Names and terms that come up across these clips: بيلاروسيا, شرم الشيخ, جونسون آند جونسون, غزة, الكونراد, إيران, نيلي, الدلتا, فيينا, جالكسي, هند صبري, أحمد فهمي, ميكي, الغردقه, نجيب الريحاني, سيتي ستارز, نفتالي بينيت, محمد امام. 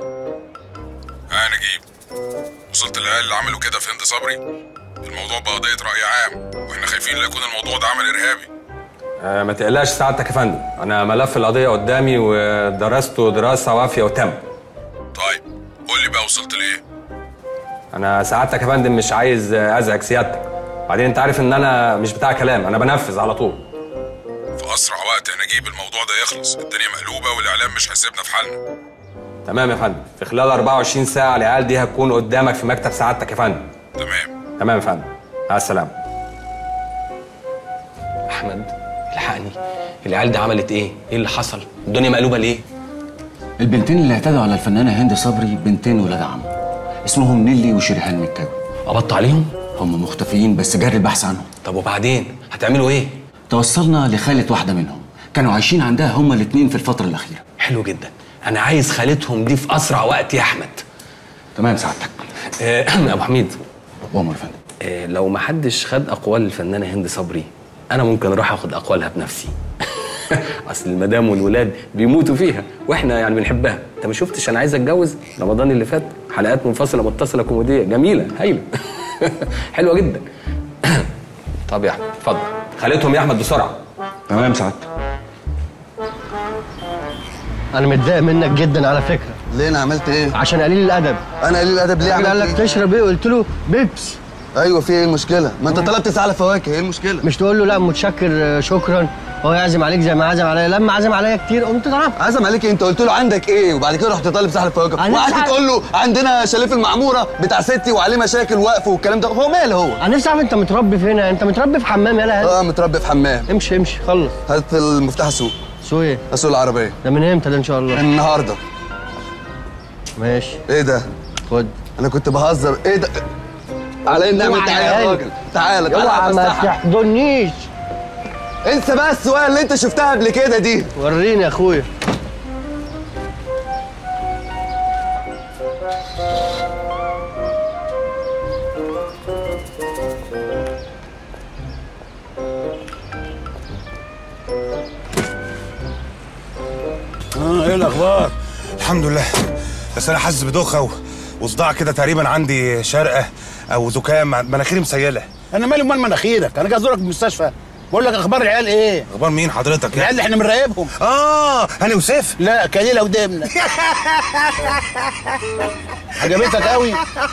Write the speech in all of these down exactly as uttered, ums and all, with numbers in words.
ها نجيب، وصلت للعيال اللي عملوا كده في هند صبري؟ الموضوع بقى قضية رأي عام، واحنا خايفين لا يكون الموضوع ده عمل إرهابي. أه ما تقلقش سعادتك يا فندم، أنا ملف القضية قدامي ودرسته دراسة وافية وتامة. طيب، قول لي بقى وصلت لإيه؟ أنا سعادتك يا فندم مش عايز أزعج سيادتك، بعدين أنت عارف إن أنا مش بتاع كلام، أنا بنفذ على طول. في أسرع وقت يا نجيب الموضوع ده يخلص، الدنيا مقلوبة والإعلام مش هيسيبنا في حالنا. تمام يا فندم، في خلال أربعة وعشرين ساعة العيال دي هتكون قدامك في مكتب سعادتك يا فندم. تمام. تمام يا فندم، مع السلامة. أحمد الحقني، العيال دي عملت إيه؟ إيه اللي حصل؟ الدنيا مقلوبة ليه؟ البنتين اللي اعتدوا على الفنانة هند صبري بنتين ولاد عم، اسمهم نيلي وشريهان مكاوي. قبضت عليهم؟ هم مختفيين بس جاري البحث عنهم. طب وبعدين؟ هتعملوا إيه؟ توصلنا لخالة واحدة منهم، كانوا عايشين عندها هما الاتنين في الفترة الأخيرة. حلو جدا، أنا عايز خالتهم دي في أسرع وقت يا أحمد. تمام سعادتك. أه أبو حميد. عمر فندم. أه لو ما حدش خد أقوال الفنانة هند صبري، أنا ممكن أروح أخد أقوالها بنفسي. أصل المدام والولاد بيموتوا فيها، وإحنا يعني بنحبها. أنت ما شفتش أنا عايز أتجوز رمضان اللي فات؟ حلقات منفصلة متصلة كوميدية جميلة هايلة. حلوة جدا. طب يا أحمد اتفضل. خليتهم يا احمد بسرعه. تمام سعادتك. انا متضايق منك جدا على فكره. ليه انا عملت ايه؟ عشان قليل الادب. انا قليل الادب ليه عملت ايه؟ قال لك تشرب ايه؟ قلت له بيبس. ايوه في ايه المشكله؟ ما انت طلبت ساعه فواكه، ايه المشكله؟ مش تقول له لا متشكر شكرا، هو يعزم عليك زي ما عزم عليا، لما عزم عليا كتير قمت ضربت. عزم عليك انت قلت له عندك ايه؟ وبعد كده رحت طالب ساعه فواكه، وقعدت تقول له عندنا شاليه في المعموره بتاع ستي وعليه مشاكل وقف والكلام ده، هو ماله هو؟ انا نفسي اعرف انت متربي فين؟ انت متربي في حمام يالا هات. اه متربي في حمام. امشي امشي خلص. هات المفتاح السوق. سوق ايه؟ سوق العربيه. ده من امتى ده ان شاء الله؟ النهارده. ماشي. ايه ده؟ خد. انا كنت بهزر. ايه ده؟ على ايه النعمه؟ تعالى يا راجل، تعالى تعالى اوعى ما تحضنيش. انسى بقى السواقه اللي انت شفتها قبل كده دي. وريني يا اخويا. اه ايه الاخبار؟ الحمد لله، بس انا حاسس بدوخه وصداع كده، تقريبا عندي شرقه او زكام، مناخيري مسيله. انا مالي ومال مناخيرك، انا جاي ازورك في المستشفى. بقول لك اخبار العيال ايه؟ اخبار مين حضرتك يعني؟ العيال اللي احنا بنراقبهم. اه انا وسيف. لا كليله قدامنا. عجبتك قوي؟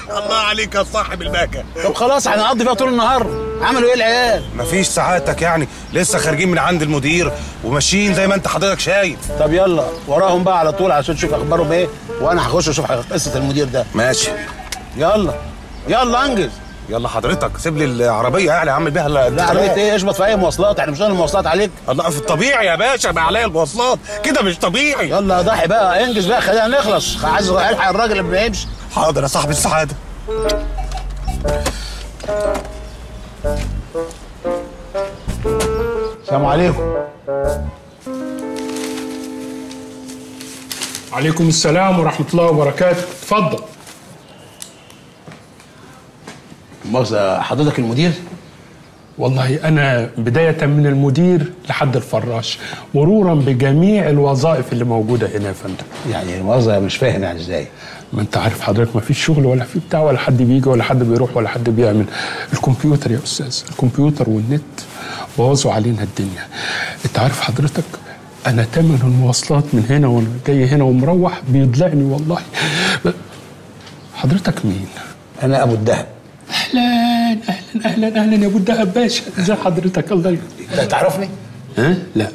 الله عليك يا صاحب الباكه. طب خلاص هنقضي فيها طول النهار. عملوا ايه العيال؟ مفيش سعادتك يعني، لسه خارجين من عند المدير وماشيين زي ما انت حضرتك شايف. طب يلا وراهم بقى على طول عشان تشوف اخبارهم ايه، وانا هخش اشوف قصه المدير ده. ماشي يلا يلا انجز. يلا حضرتك سيب لي العربيه يعني اعمل بيها. لا عربيه ايه؟ اشبط في اي مواصلات، احنا مش هنعمل مواصلات عليك. الله في الطبيعي يا باشا، ما عليا المواصلات كده مش طبيعي. يلا يا ضحي بقى انجز بقى، خلينا نخلص، عايز الحق الراجل اللي ما بيعيبش. حاضر يا صاحبي السعاده. السلام عليكم. عليكم السلام ورحمه الله وبركاته. اتفضل. مؤاخذة حضرتك المدير؟ والله أنا بداية من المدير لحد الفراش، مرورا بجميع الوظائف اللي موجودة هنا يا فندم. يعني مؤاخذة مش فاهم يعني إزاي؟ ما أنت عارف حضرتك ما فيش شغل ولا في بتاع ولا حد بيجي ولا حد بيروح ولا حد بيعمل. الكمبيوتر يا أستاذ، الكمبيوتر والنت بوظوا علينا الدنيا. أنت عارف حضرتك أنا تمن المواصلات من هنا وأنا جاي هنا ومروح بيضلعني والله. حضرتك مين؟ أنا أبو الدهب. اهلا اهلا اهلا اهلا يا ابو الدهب باشا، ازي حضرتك؟ الله يكرمك. انت تعرفني؟ ها؟ لا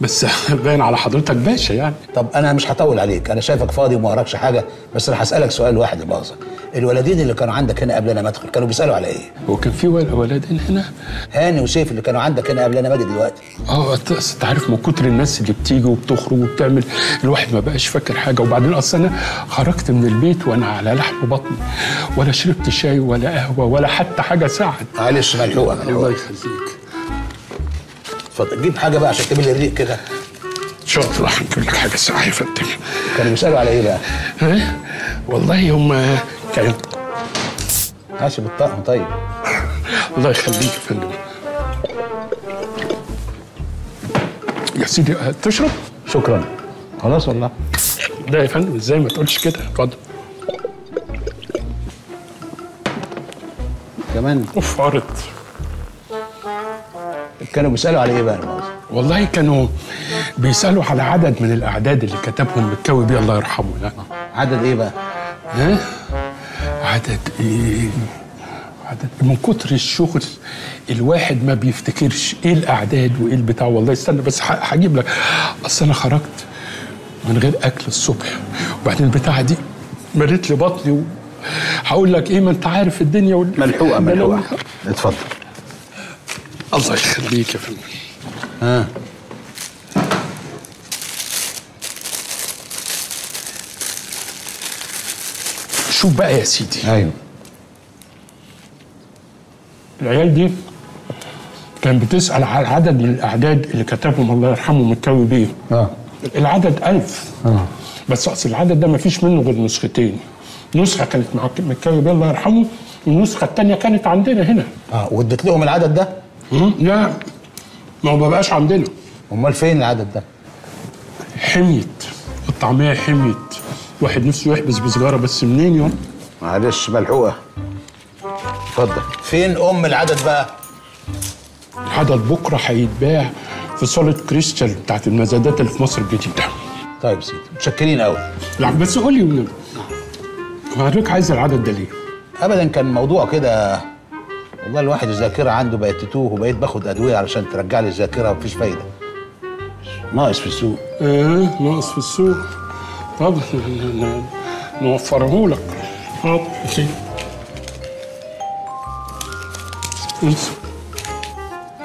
بس باين على حضرتك باشا يعني. طب انا مش هطول عليك، انا شايفك فاضي وما وراكش حاجه، بس انا هسالك سؤال واحد يا باظه. الولدين اللي كانوا عندك هنا قبل انا ما ادخل كانوا بيسالوا على ايه؟ هو كان في ولدين هنا؟ هاني وسيف اللي كانوا عندك هنا قبل انا ما اجي دلوقتي. اه اصل انت عارف من كتر الناس اللي بتيجي وبتخرج وبتعمل الواحد ما بقاش فاكر حاجه، وبعدين اصل انا خرجت من البيت وانا على لحم بطني، ولا شربت شاي ولا قهوه ولا حتى حاجه ساعد. معلش ملحوقه. الله يخليك. اتفضل جيب حاجه بقى عشان تمل الريق كده. شاطر، راح نجيب لك حاجه ساعه يا فندم. كانوا بيسالوا على ايه بقى؟ ها؟ والله هم كانوا عاشوا بالطقم. طيب الله يخليك يا فندم. يا سيدي تشرب؟ شكرا خلاص والله. لا يا فندم ازاي ما تقولش كده. اتفضل. كمان اوف عرض. كانوا بيسالوا على ايه بقى؟ والله كانوا بيسالوا على عدد من الاعداد اللي كتبهم متكوي بيه الله يرحمه. لا عدد ايه بقى؟ ها؟ عدد ايه؟ عدد من كتر الشغل الواحد ما بيفتكرش ايه الاعداد وايه البتاع. والله استنى بس هجيب لك. اصل انا خرجت من غير اكل الصبح وبعدين البتاعه دي مريت لي بطني. هقول لك ايه ما انت عارف الدنيا وال... ملحوقه ملحوقه. اتفضل. الله يخليك يا فندم. ها شوف بقى يا سيدي. ايوه العيال دي كانت بتسأل على عدد من الأعداد اللي كتبهم الله يرحمه متكوي بيه. اه العدد ألف. اه بس أصل العدد ده مفيش منه غير نسختين. نسخة كانت مع متكوي بيه الله يرحمه والنسخة التانية كانت عندنا هنا. اه واديت لهم العدد ده؟ امم لا ما هو ما بقاش عندنا. أمال فين العدد ده؟ حميت الطعمية حميت. واحد نفسه يحبس بسجارة بس منين يوم؟ معلش ملحوقة. اتفضل. فين ام العدد بقى؟ العدد بكره هيتباع في صاله كريستال بتاعت المزادات اللي في مصر الجديده. طيب سيدي متشكرين قوي. لا بس قول لي والنبي حضرتك عايز العدد ده ليه؟ ابدا كان موضوع كده والله. الواحد الذاكره عنده بقت تتوه وبقيت باخد ادويه علشان ترجع لي الذاكره ومفيش فايده. ناقص في السوق. ايه ناقص في السوق؟ طب نوفرهولك. حاضر يا سيدي.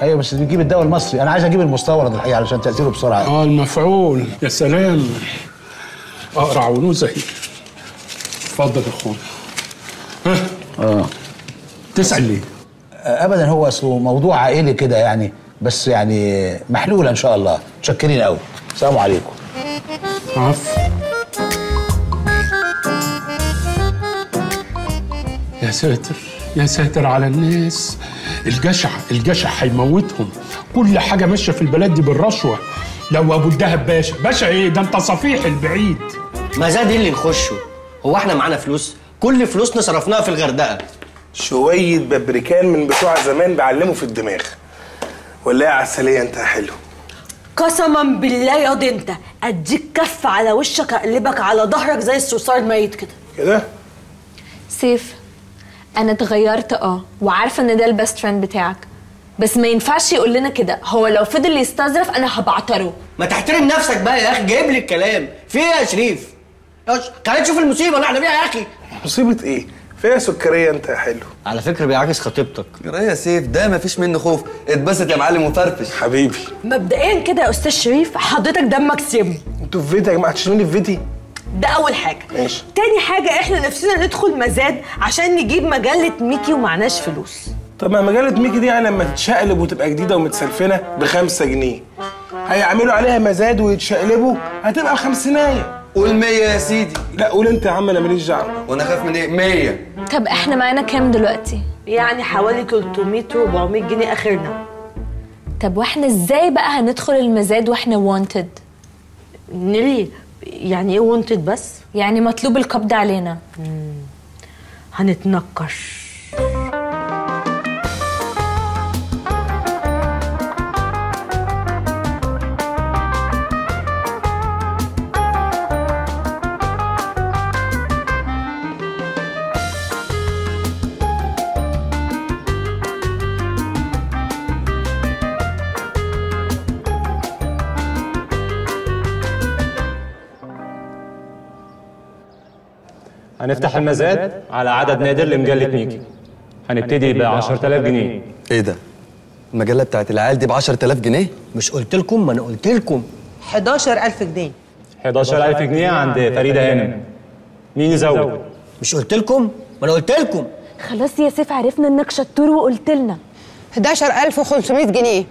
ايوه بس بتجيب الدواء المصري. انا عايز اجيب المستورد الحقيقه علشان تاثيره بسرعه. اه المفعول. يا سلام اقرع ونوزه. اتفضل يا اخويا. ها اه تسال ليه؟ ابدا هو اصله موضوع عائلي كده يعني بس يعني محلوله ان شاء الله. متشكرين قوي. السلام عليكم. عفو يا ساتر يا ساتر على الناس. الجشع الجشع هيموتهم. كل حاجه ماشيه في البلد دي بالرشوه. لو ابو الدهب باشا باشا ايه ده انت صفيح البعيد. ما زاد اللي نخشه. هو احنا معانا فلوس؟ كل فلوسنا صرفناها في الغردقه. شويه ببريكان من بتوع زمان بيعلموا في الدماغ. ولا يا عسليه انت حلو. قسما بالله يا دي انت اديك كف على وشك اقلبك على ظهرك زي الصرصار الميت كده كده. سيف أنا اتغيرت اه وعارفة إن ده البيست فريند بتاعك بس ما ينفعش يقول لنا كده. هو لو فضل يستظرف أنا هبعتره. ما تحترم نفسك بقى يا أخي. جايب لي الكلام في إيه يا شريف؟ تعالى تشوف المصيبة اللي إحنا فيها يا أخي. مصيبة إيه؟ فيها سكرية أنت يا حلو. على فكرة بيعاكس خطيبتك. يا سيف ده ما فيش منه خوف. اتبسط يا معلم وفرفش حبيبي. مبدئيا كده يا أستاذ شريف حضرتك دمك سم. أنتوا في فيتي يا جماعة تشيلوني في فيتي؟ ده أول حاجة. ماشي. تاني حاجة إحنا نفسنا ندخل مزاد عشان نجيب مجلة ميكي ومعناش فلوس. طب ما مجلة ميكي دي يعني لما تتشقلب وتبقى جديدة ومتسلفنة بخمسة جنيه هيعملوا عليها مزاد ويتشقلبوا هتبقى خمسيناية. قول مية يا سيدي. لا قول أنت يا عم أنا ماليش دعوة. وأنا خايف من إيه؟ مية. طب إحنا معانا كام دلوقتي؟ يعني حوالي تلتمية وأربعمية جنيه آخرنا. طب وإحنا إزاي بقى هندخل المزاد وإحنا وانتد؟ نيلي يعني ايه وانتد بس؟ يعني مطلوب القبض علينا. مم. هنتنكش. هنفتح المزاد على عدد نادر لمجلة ميكي. هنبتدي ب عشرة آلاف جنيه. ايه ده؟ المجلة بتاعت العيال دي ب عشرة آلاف جنيه؟ مش قلت لكم؟ ما انا قلت لكم حداشر ألف جنيه. حداشر ألف جنيه عند فريدة هانم. مين يزود؟ مش قلت لكم؟ ما انا قلت لكم. خلاص يا سيف عرفنا انك شطور وقلت لنا. حداشر ألف وخمسمية جنيه.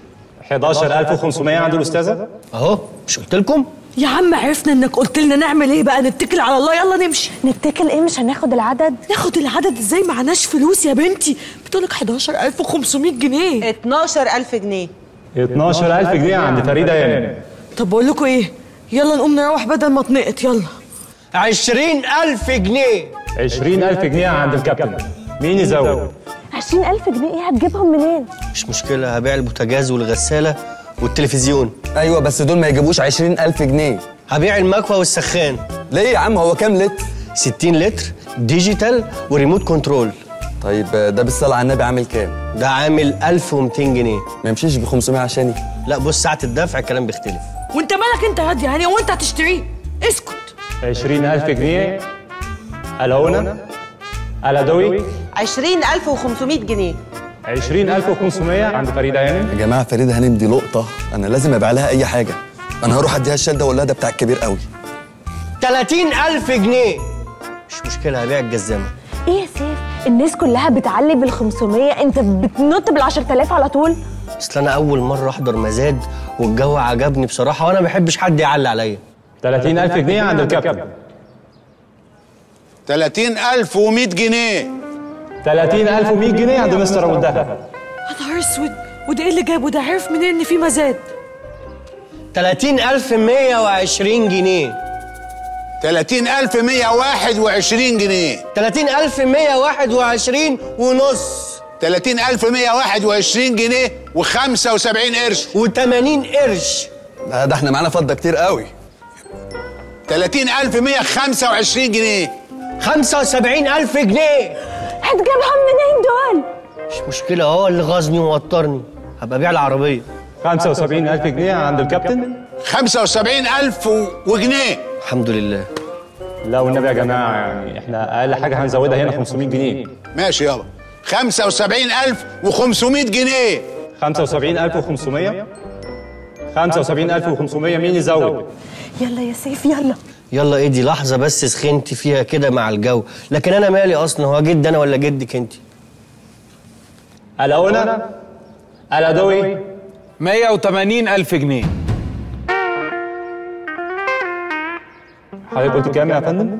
حداشر ألف وخمسمية عند الأستاذة؟ أهو مش قلت لكم؟ يا عم عرفنا انك قلت لنا. نعمل ايه بقى؟ نتكل على الله؟ يلا نمشي. نتكل ايه؟ مش هناخد العدد. ناخد العدد ازاي معناش فلوس يا بنتي؟ بتقولك حداشر ألف وخمسمية جنيه. اتناشر ألف جنيه. اتناشر ألف جنيه عند فريده يا نانا. طب بقول لكم ايه؟ يلا نقوم نروح بدل ما اتنقط. يلا عشرين ألف جنيه. عشرين ألف جنيه عند الكابتن. مين يزود؟ عشرين ألف جنيه ايه هتجيبهم منين؟ مش مشكلة، هبيع البوتاجاز والغسالة والتلفزيون. أيوة بس دول ما يجيبوش عشرين ألف جنيه. هبيع المكوى والسخان. ليه يا عم هو كام لتر؟ ستين لتر ديجيتال وريموت كنترول. طيب ده بالصلاة على النبي عامل كام؟ ده عامل ألف ومئتين جنيه. ما يمشيش ب خمسمية عشاني؟ لا بص، ساعة الدفع الكلام بيختلف. وأنت مالك أنت هادي يعني، وأنت هتشتريه؟ اسكت. عشرين ألف جنيه ألاونا ألادوي. عشرين ألف وخمسمية جنيه. عشرين ألف وخمسمية عند فريدة هانم. يا جماعة فريدة هانم دي لقطة، أنا لازم أبيع لها أي حاجة. أنا هروح أديها الشال ده وأقول لها ده بتاع الكبير قوي. تلاتين ألف جنيه. مش مشكلة، هبيع الجزامة. إيه يا سيف؟ الناس كلها بتعلي بال خمسمية، أنت بتنط بال عشرة آلاف على طول؟ أصل أنا أول مرة أحضر مزاد والجو عجبني بصراحة، وأنا ما بحبش حد يعلي عليا. تلاتين ألف جنيه عند الكابتن. تلاتين ألف ومية جنيه. تلاتين ألف ومية جنيه عند مستر أبو الدهب. يا نهار أسود، وده إيه اللي جابه ده؟ عرف منين إن في مزاد؟ تلاتين ألف ومية وعشرين جنيه. تلاتين ألف ومية وواحد وعشرين جنيه. تلاتين ألف ومية وواحد وعشرين ونص. تلاتين ألف ومية وواحد وعشرين جنيه وخمسة وسبعين قرش وتمانين قرش. لا ده احنا معانا فضة كتير قوي. تلاتين ألف ومية وخمسة وعشرين جنيه. خمسة وسبعين ألف جنيه. هتجيبهم منين دول؟ مش مشكلة، هو اللي غاظني ووترني. هبقى أبيع العربية. خمسة وسبعين ألف جنيه عند الكابتن. خمسة وسبعين ألف وجنيه. الحمد لله. لا والنبي يا جماعه يعني احنا اقل حاجه هنزودها هنا خمسمية جنيه. ماشي يابا. خمسة وسبعين ألف وخمسمية جنيه. خمسة وسبعين ألف وخمسمية. خمسة وسبعين ألف وخمسمية مين يزود؟ يلا يا سيف يلا. يلا ايه دي لحظه بس سخنت فيها كده مع الجو، لكن انا مالي اصلا، هو جد انا ولا جدك انت؟ الاونا الادوي. مية وتمانين ألف جنيه. حضرتك قلت كام يا فندم؟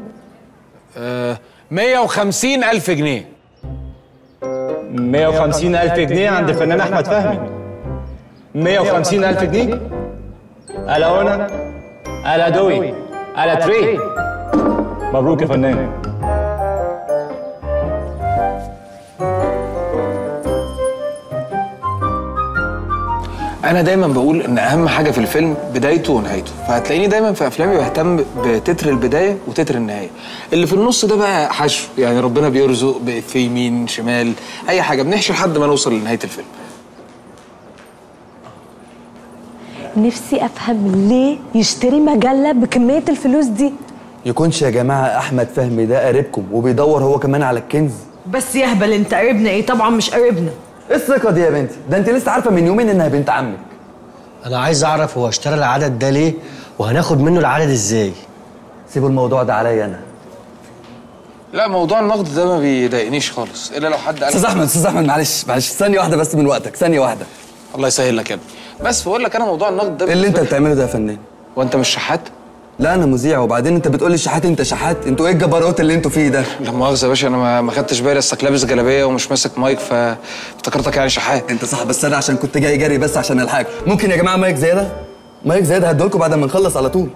آه مية وخمسين ألف جنيه. مية وخمسين ألف جنيه عند الفنان أحمد فهمي. مية وخمسين ألف جنيه؟ ألا أونا؟ ألا دوي؟ ألا تري؟ مبروك يا فنان. أنا دايماً بقول إن أهم حاجة في الفيلم بدايته ونهايته، فهتلاقيني دايماً في أفلامي بهتم بتتر البداية وتتر النهاية. اللي في النص ده بقى حشو، يعني ربنا بيرزق في يمين شمال أي حاجة بنحشي لحد ما نوصل لنهاية الفيلم. نفسي أفهم ليه يشتري مجلة بكمية الفلوس دي؟ يكونش يا جماعة أحمد فهمي ده قريبكم وبيدور هو كمان على الكنز؟ بس يا هبل أنت قريبنا إيه؟ طبعاً مش قريبنا. ايه الثقة دي يا بنتي؟ ده انت لسه عارفة من يومين انها بنت عمك. أنا عايز أعرف هو اشترى العدد ده ليه؟ وهناخد منه العدد إزاي؟ سيبوا الموضوع ده عليا أنا. لا موضوع النقد ده ما بيضايقنيش خالص، إلا لو حد قال أستاذ أحمد أستاذ أحمد معلش معلش ثانية واحدة بس من وقتك، ثانية واحدة. الله يسهل لك يا ابني. بس بقول لك أنا موضوع النقد ده إيه اللي أنت بتعمله ده يا فنان؟ وأنت مش شحات؟ لا أنا مذيع، وبعدين أنت بتقول لي شحات أنت شحات؟ أنتوا إيه الجبروت اللي أنتوا فيه ده؟ لا مؤاخذة يا باشا، أنا ما خدتش بالي، أصلك لابس جلابية ومش ماسك مايك فافتكرتك يعني شحات. أنت صح، بس أنا عشان كنت جاي جري بس عشان ألحقك. ممكن يا جماعة مايك زيادة؟ مايك زيادة هدولكوا بعد ما نخلص على طول.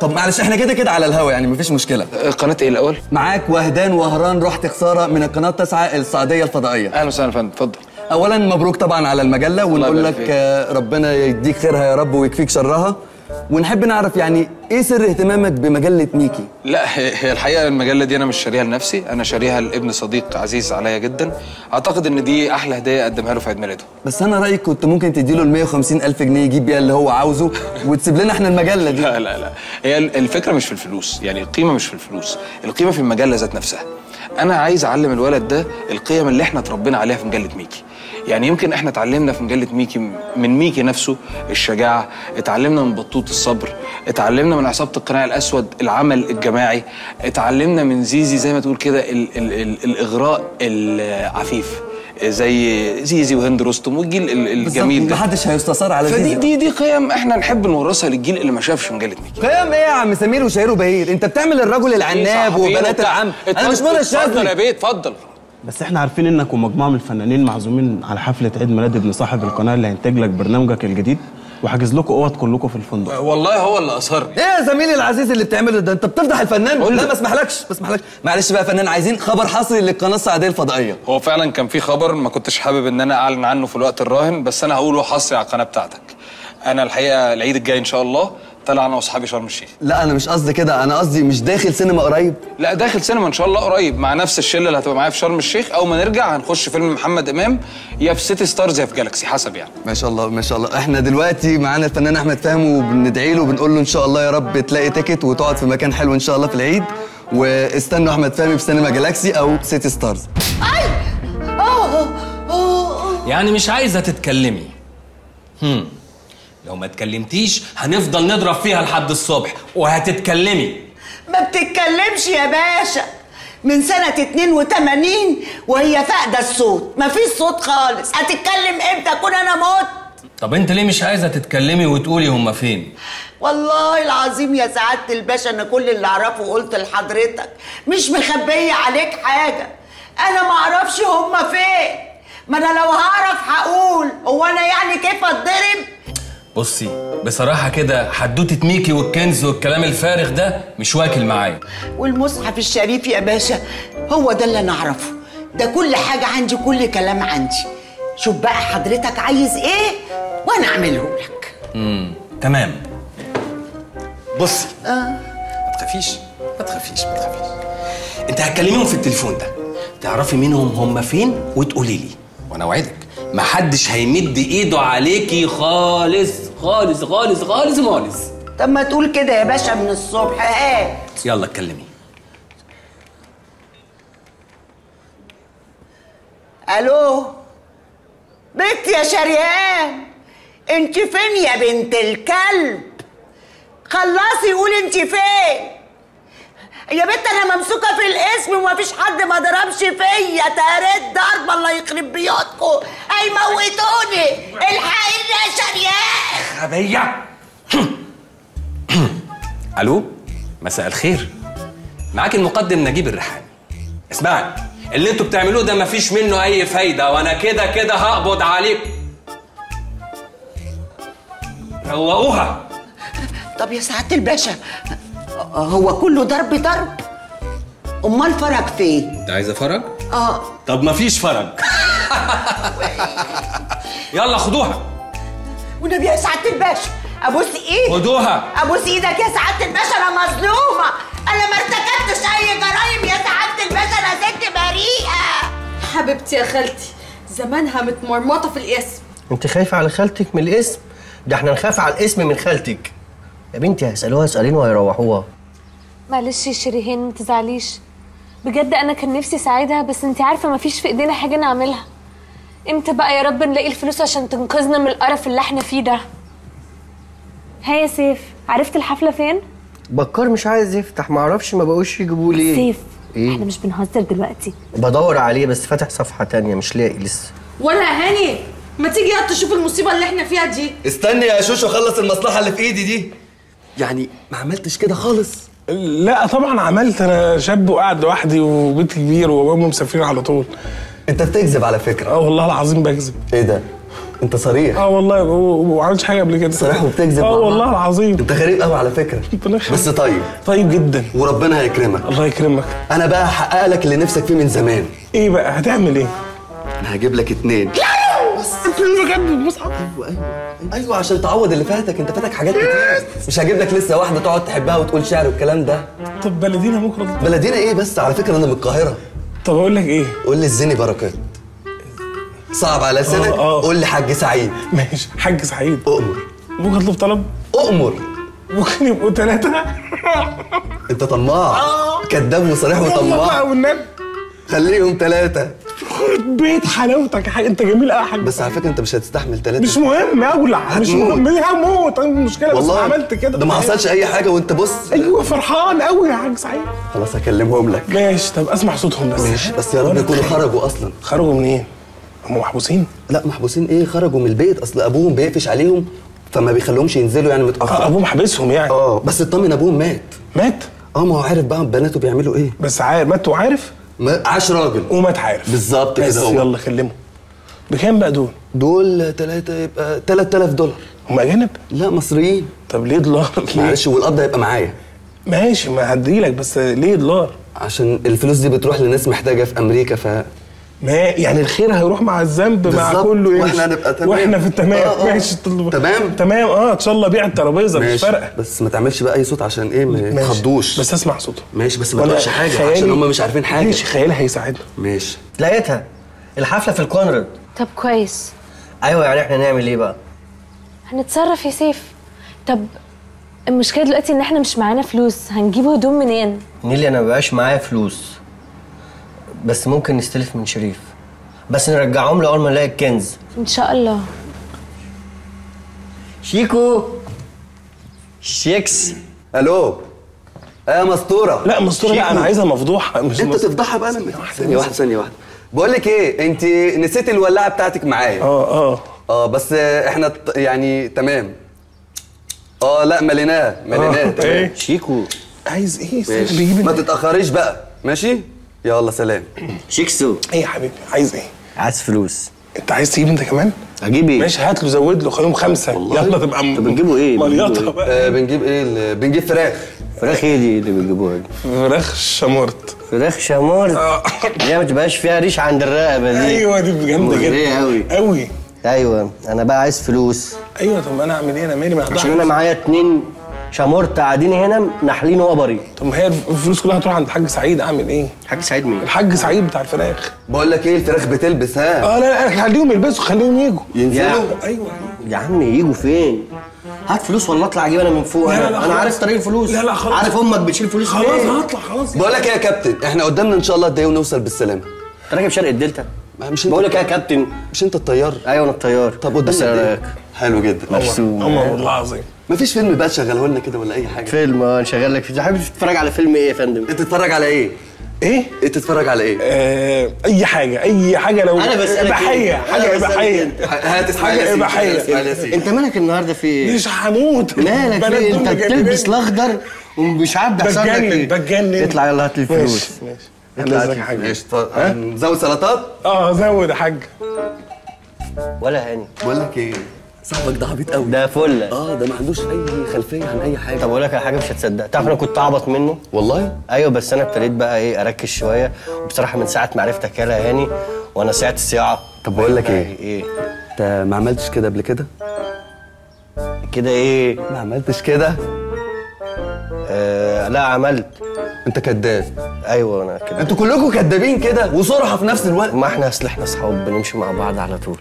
طب معلش إحنا كده كده على الهوا يعني مفيش مشكلة. قناة إيه الأول؟ معاك وهدان وهران رحت خسارة من القناة تسعة السعودية الفضائية. أهلا وسهلا يا فندم، اتفضل. أولا مبروك طبعا على المجلة، ونقول لك ربنا يديك خيرها يا رب ويكفيك شرها. ونحب نعرف يعني ايه سر اهتمامك بمجله ميكي؟ لا هي الحقيقه المجله دي انا مش شاريها لنفسي، انا شاريها لابن صديق عزيز عليا جدا، اعتقد ان دي احلى هديه اقدمها له في عيد ميلاده. بس انا رايي كنت ممكن تديله ال مية وخمسين ألف جنيه يجيب بيها اللي هو عاوزه وتسيب لنا احنا المجله دي. لا لا لا، هي الفكره مش في الفلوس، يعني القيمه مش في الفلوس، القيمه في المجله ذات نفسها. انا عايز اعلم الولد ده القيم اللي احنا اتربينا عليها في مجله ميكي. يعني يمكن احنا اتعلمنا في مجله ميكي من ميكي نفسه الشجاعه، اتعلمنا من بطوط الصبر، اتعلمنا من عصابه القناع الاسود العمل الجماعي، اتعلمنا من زيزي زي ما تقول كده ال ال ال الاغراء العفيف زي زيزي وهند رستم والجيل الجميل ده. محدش هيستثار على زيزي. فدي دي دي قيم احنا نحب نورثها للجيل اللي ما شافش مجله ميكي. قيم ايه يا عم سمير وشهير وبهير؟ انت بتعمل الرجل العناب وبنات العم. انا مش مرة الشاذلي. اتفضل يا بيه اتفضل. بس احنا عارفين انك ومجموعه من الفنانين معزومين على حفله عيد ميلاد ابن صاحب القناه اللي هينتج لك برنامجك الجديد، وحاجز لكم اوض كلكم في الفندق. والله هو اللي اصر. ايه يا زميلي العزيز اللي بتعمله ده؟ انت بتفضح الفنان. لا ما اسمحلكش ما اسمحلكش معلش بقى يا فنان، عايزين خبر حصري للقناه السعوديه الفضائيه. هو فعلا كان في خبر ما كنتش حابب ان انا اعلن عنه في الوقت الراهن، بس انا هقوله حصري على القناه بتاعتك. انا الحقيقه العيد الجاي ان شاء الله طلع انا واصحابي شرم الشيخ. لا انا مش قصدي كده، انا قصدي مش داخل سينما قريب. لا داخل سينما ان شاء الله قريب مع نفس الشله اللي هتبقى معايا في شرم الشيخ. اول ما نرجع هنخش فيلم محمد امام، يا في سيتي ستارز يا في جالكسي حسب يعني. ما شاء الله ما شاء الله. احنا دلوقتي معانا الفنان احمد فهمي وبندعي له وبنقول له ان شاء الله يا رب تلاقي تيكت وتقعد في مكان حلو ان شاء الله في العيد، واستنوا احمد فهمي في سينما جالكسي او سيتي ستارز. اي يعني مش عايزه تتكلمي. هم. لو ما تكلمتيش هنفضل نضرب فيها لحد الصبح. وهتتكلمي. ما بتتكلمش يا باشا من سنة اتنين وتمانين وهي فاقدة الصوت، ما فيش صوت خالص. هتتكلم امتى اكون انا موت؟ طب انت ليه مش عايزة تتكلمي وتقولي هما فين؟ والله العظيم يا سعادة الباشا انا كل اللي اعرفه قلت لحضرتك، مش مخبية عليك حاجة. انا ما اعرفش هما فين، ما انا لو هعرف هقول. هو انا يعني كيف اتضرب؟ بصي بصراحة كده حدوتة ميكي والكنز والكلام الفارغ ده مش واكل معايا. والمصحف الشريف يا باشا هو ده اللي أنا أعرفه، ده كل حاجة عندي، كل كلام عندي. شوف بقى حضرتك عايز إيه وأنا أعمله لك. امم تمام. بصي آه. ما تخافيش ما تخافيش ما تخافيش. أنت هتكلميهم في التليفون ده، تعرفي منهم هم فين وتقولي لي، وأنا أوعدك محدش هيمد إيده عليكي خالص خالص خالص خالص خالص. طب ما تقول كده يا باشا من الصبح. هات يلا اتكلمي. الو بنت يا شريان، انت فين يا بنت الكلب؟ خلصي قولي انت فين يا بنت. انا ممسوكه في الاسم ومفيش حد ما ضربش فيا، تاريت ضرب الله يخرب بيوتكم، هيموتوني. الحقيني يا شريان غبيه. الو مساء الخير، معاك المقدم نجيب الريحاني. اسمعني، اللي انتوا بتعملوه ده مفيش منه اي فايده، وانا كده كده هقبض عليكم. روقوها. طب يا سعاده الباشا هو كله ضرب ضرب؟ امال فرج فين؟ انت عايزه فرج؟ اه. طب مفيش فرج. يلا خدوها. والنبي يا سعاده الباشا ابوس ايدك. خدوها. ابوس ايدك يا سعاده الباشا، انا مظلومه، انا ما ارتكبتش اي جرايم يا سعاده الباشا، انا ست بريئه. حبيبتي يا خالتي زمانها متمرمطه في الاسم. انت خايفه على خالتك من الاسم؟ ده احنا نخاف على الاسم من خالتك. يا بنتي هيسألوها سؤالين وهيروحوها. معلش يا شيري هند ما تزعليش، بجد انا كان نفسي اساعدها بس انت عارفه مفيش في ايدينا حاجه نعملها. امتى بقى يا رب نلاقي الفلوس عشان تنقذنا من القرف اللي احنا فيه ده؟ ها يا سيف عرفت الحفله فين؟ بكار مش عايز يفتح، معرفش ما بقوش يجيبوه ليه. سيف إيه؟ احنا مش بنهزر دلوقتي. بدور عليه بس فاتح صفحه تانية مش لاقي لسه. ولا هاني ما تيجي يا تشوف المصيبه اللي احنا فيها دي. استني يا شوشو اخلص المصلحه اللي في ايدي دي. يعني ما عملتش كده خالص؟ لا طبعا عملت، انا شاب وقاعد لوحدي وبيت كبير وماما مسافرين على طول. انت بتكذب على فكره. اه والله العظيم بكذب. ايه ده؟ انت صريح. اه والله وما عملتش حاجه قبل كده. صريح وبتكذب. اه والله العظيم. انت غريب قوي على فكره. بس طيب. طيب جدا. وربنا هيكرمك. الله يكرمك. انا بقى هحقق لك اللي نفسك فيه من زمان. ايه بقى؟ هتعمل ايه؟ انا هجيب لك اتنين. ايوه ايوه عشان تعوض اللي فاتك. انت فاتك حاجات كتير، مش هجيب لك لسه واحده تقعد تحبها وتقول شعر والكلام ده. طب بلدينا مكرد. بلدينا ايه بس؟ على فكره انا من القاهره. طب اقول لك ايه؟ قول لي الزني بركات. صعب على لسانك. قول لي حاج سعيد. ماشي حاج سعيد. اؤمر. ممكن اطلب طلب؟ اؤمر. ممكن يبقوا ثلاثه. انت طماع. اه كذاب وصريح وطماع والنبي. خليهم ثلاثه. بيت حلاوتك. حاجة انت جميل قوي يا حاج. بس على فكره انت مش هتستحمل ثلاثه. مش مهم اولع. مش مهم ليه هموت المشكله بس عملت كده. ده ما حصلش اي حاجه وانت بص. ايوه فرحان قوي يا حاج سعيد. خلاص هكلمهم لك. ماشي. طب اسمع صوتهم بس. ماشي بس يا رب يكونوا خرجوا اصلا. خرجوا منين؟ هم محبوسين؟ لا محبوسين ايه، خرجوا من البيت، اصل ابوهم بيقفش عليهم فما بيخليهمش ينزلوا يعني متاخر. ابوهم حابسهم يعني. اه بس اطمن ابوهم مات. مات؟ اه ما هو عارف بقى بناته بيعملوا ايه. بس عارف مات وعارف؟ عاش راجل ومات عارف. بالظبط كده. بس يلا كلمه. بكام بقى دول؟ دول ثلاثة يبقى ثلاثة آلاف دولار. هم أجانب؟ لا مصريين. طب ليه دولار؟ معلش والقبض هيبقى معايا. ماشي ما هديلك، بس ليه دولار؟ عشان الفلوس دي بتروح لناس محتاجة في أمريكا ف ما يعني الخير هيروح مع الذنب مع كله ايه، واحنا هنبقى تمام واحنا في التمام. آه آه ماشي تمام تمام اه ان شاء الله. بيع الترابيزه مش فارقه، بس ما تعملش بقى اي صوت عشان ايه ما يتخضوش، بس اسمع صوته ماشي، بس ما تقولش حاجه عشان هم مش عارفين حاجه. ماشي خيالي هيساعدنا. ماشي لقيتها الحفله في الكونراد. طب كويس. ايوه يعني احنا نعمل ايه بقى؟ هنتصرف يا سيف. طب المشكله دلوقتي ان احنا مش معانا فلوس، هنجيب هدوم منين؟ نيلي انا ما بقاش معايا فلوس، بس ممكن نستلف من شريف، بس نرجعهم له اول ما نلاقي الكنز ان شاء الله. شيكو شيكس. الو اه مسطوره. لا مسطوره لا، انا عايزها مفضوحه. مش انت تفضحها بقى. انا ثانيه واحده ثانيه واحده بقول لك ايه، انت نسيت الولاعه بتاعتك معايا. اه اه اه بس احنا يعني تمام. اه لا مليناها مليناها تمام. ايه شيكو عايز ايه؟ ما تتاخريش بقى. ماشي يلا سلام. شيكسو ايه يا حبيبي؟ عايز ايه؟ عايز فلوس. انت عايز تجيب انت كمان؟ هجيب ايه؟ ماشي هات له زود له خليهم خمسه يلا تبقى. طب بنجيبوا ايه؟ مليطه بقى. آه بنجيب ايه؟ بنجيب فراخ. فراخ ايه دي اللي بتجيبوها دي؟ فراخ شمورت. فراخ شمورت؟ اه هي ما تبقاش فيها ريش عند الرقبه دي. ايوه دي جامده جدا قوي قوي. ايوه انا بقى عايز فلوس. ايوه طب انا اعمل ايه؟ انا مالي؟ ما عشان انا معايا اتنين شامورت قاعدين هنا نحلين وبري. طب ما هي الفلوس كلها هتروح عند الحاج سعيد. اعمل ايه؟ الحاج سعيد مين؟ الحاج سعيد بتاع الفراخ. بقول لك ايه الفراخ بتلبس ها؟ اه لا لا خليهم يلبسوا خليهم يجوا ينزلوا. ايوه يا عم يجوا فين؟ هات فلوس ولا اطلع اجيب انا من فوق. لا انا لا انا عارف طريق الفلوس. لا لا خلاص عارف امك بتشيل فلوس. خلاص هطلع خلاص. بقول لك ايه يا كابتن احنا قدامنا ان شاء الله قد ايه ونوصل بالسلامه. انت راكب شرق الدلتا؟ مش انت. بقول لك ايه يا كابتن مش انت الطيار؟ ايوه انا الطيار. طب قدامنا حلو جدا مبسوط والله العظيم. مفيش فيلم بقى تشغله لنا كده ولا اي حاجه؟ فيلم اه نشغل لك فيلم. حابب تتفرج على فيلم ايه يا فندم؟ انت تتفرج على ايه؟ ايه؟ انت تتفرج على ايه؟ آه اي حاجه اي حاجه. لو انا بسالك اباحيه حاجه اباحيه. هات حاجه اباحيه. انت مالك النهارده في ايه؟ مش هموت. مالك في ايه؟ انت بتلبس الاخضر ومش عارف يحصل لك ايه؟ بتجنن بتجنن. اطلع يلا هات لي الفلوس. ماشي اطلع هات لي حاجه. ماشي نزود سلطات؟ اه زود يا حاج. ولا هاني بقول لك ايه؟ صاحبك ده عبيط قوي. ده فل. اه ده ما عندوش اي خلفيه عن اي حاجه. طب اقول لك على حاجه مش هتصدق، تعرف انا كنت اعبط منه والله. ايوه بس انا ابتديت بقى ايه اركز شويه، وبصراحه من ساعه ما عرفتك يا هاني وانا ساعه الصياعه. طب بقول لك ايه؟ ايه انت ما عملتش كده قبل كده؟ كده ايه؟ ما عملتش كده؟ آه لا عملت. انت كداب. ايوه انا كداب. انتوا كلكم كدابين كده وصراحه في نفس الوقت. ما احنا اصل احنا اصحاب بنمشي مع بعض على طول.